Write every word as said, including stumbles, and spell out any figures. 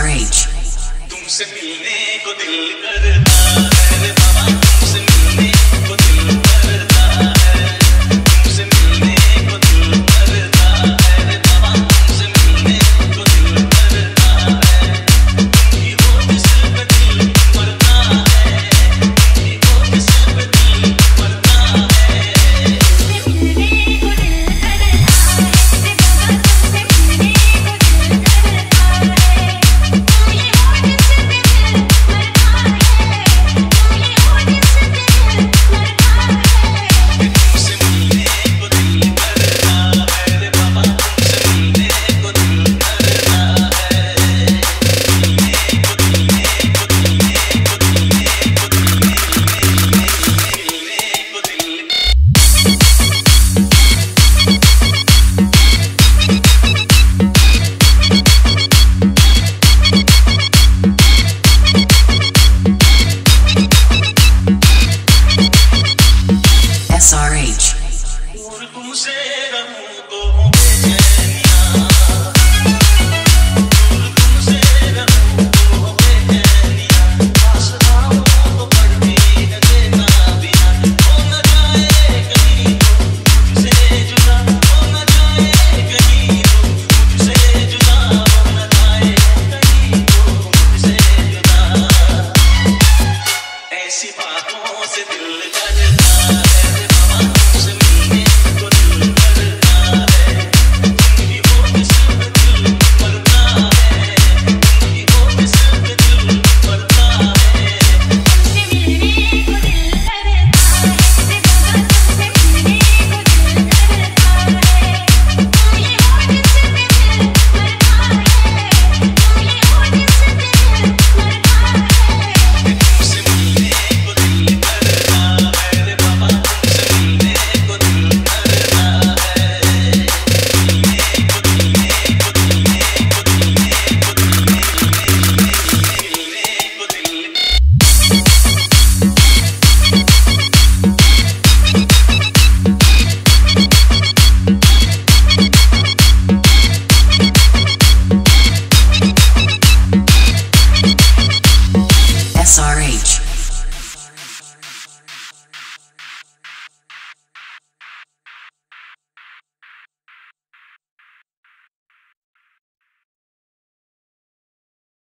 R H.